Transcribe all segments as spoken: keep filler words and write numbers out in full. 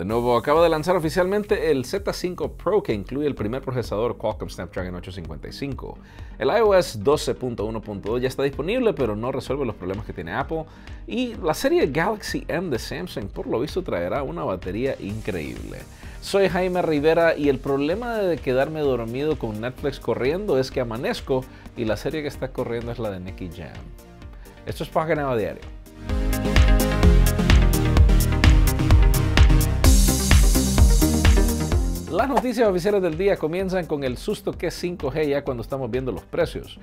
Lenovo acaba de lanzar oficialmente el Z cinco Pro, que incluye el primer procesador Qualcomm Snapdragon ochocientos cincuenta y cinco. El iOS doce punto uno punto dos ya está disponible, pero no resuelve los problemas que tiene Apple. Y la serie Galaxy M de Samsung, por lo visto, traerá una batería increíble. Soy Jaime Rivera y el problema de quedarme dormido con Netflix corriendo es que amanezco y la serie que está corriendo es la de Nicky Jam. Esto es Página Diario. Las noticias oficiales del día comienzan con el susto que es cinco G ya cuando estamos viendo los precios.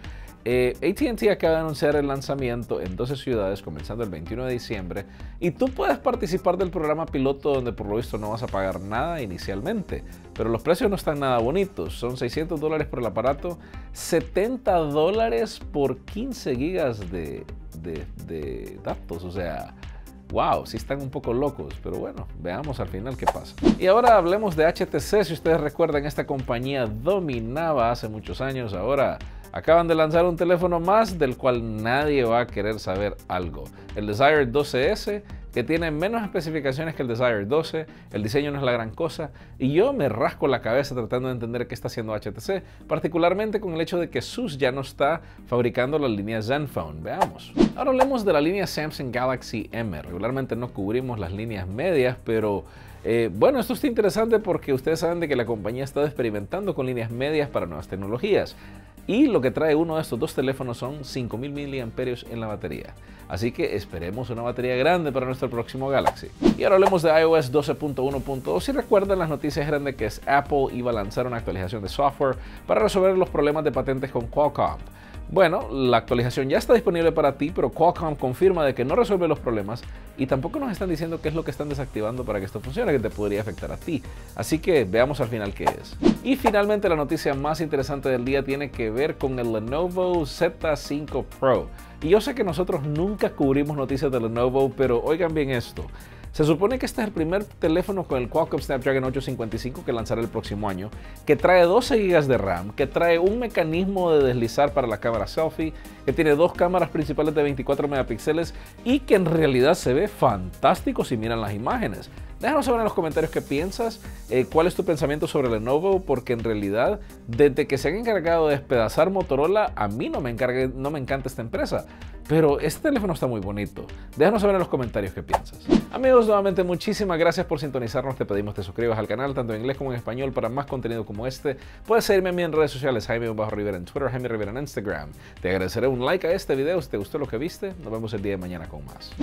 Eh, A T and T acaba de anunciar el lanzamiento en doce ciudades comenzando el veintiuno de diciembre, y tú puedes participar del programa piloto donde por lo visto no vas a pagar nada inicialmente, pero los precios no están nada bonitos. Son seiscientos dólares por el aparato, setenta dólares por quince gigas de, de, de datos, o sea... Wow, sí están un poco locos, pero bueno, veamos al final qué pasa. Y ahora hablemos de H T C. Si ustedes recuerdan, esta compañía dominaba hace muchos años. Ahora acaban de lanzar un teléfono más del cual nadie va a querer saber algo. El Desire doce ese, que tiene menos especificaciones que el Desire doce, el diseño no es la gran cosa, y yo me rasco la cabeza tratando de entender qué está haciendo H T C, particularmente con el hecho de que Asus ya no está fabricando la línea ZenFone. Veamos. Ahora hablemos de la línea Samsung Galaxy M. Regularmente no cubrimos las líneas medias, pero eh, bueno, esto está interesante porque ustedes saben de que la compañía ha estado experimentando con líneas medias para nuevas tecnologías. Y lo que trae uno de estos dos teléfonos son cinco mil miliamperios en la batería. Así que esperemos una batería grande para nuestro próximo Galaxy. Y ahora hablemos de iOS doce punto uno punto dos. Si recuerdan, las noticias eran de que Apple iba a lanzar una actualización de software para resolver los problemas de patentes con Qualcomm. Bueno, la actualización ya está disponible para ti, pero Qualcomm confirma de que no resuelve los problemas y tampoco nos están diciendo qué es lo que están desactivando para que esto funcione, que te podría afectar a ti. Así que veamos al final qué es. Y finalmente, la noticia más interesante del día tiene que ver con el Lenovo Z cinco Pro. Y yo sé que nosotros nunca cubrimos noticias de Lenovo, pero oigan bien esto. Se supone que este es el primer teléfono con el Qualcomm Snapdragon ochocientos cincuenta y cinco que lanzará el próximo año, que trae doce gigas de RAM, que trae un mecanismo de deslizar para la cámara selfie, que tiene dos cámaras principales de veinticuatro megapíxeles y que en realidad se ve fantástico si miran las imágenes. Déjanos saber en los comentarios qué piensas, eh, cuál es tu pensamiento sobre Lenovo, porque en realidad, desde que se han encargado de despedazar Motorola, a mí no me, encargue, no me encanta esta empresa, pero este teléfono está muy bonito. Déjanos saber en los comentarios qué piensas. Amigos, nuevamente muchísimas gracias por sintonizarnos. Te pedimos que te suscribas al canal, tanto en inglés como en español, para más contenido como este. Puedes seguirme a mí en redes sociales, Jaime Rivera en Twitter, Jaime Rivera en Instagram. Te agradeceré un like a este video si te gustó lo que viste. Nos vemos el día de mañana con más.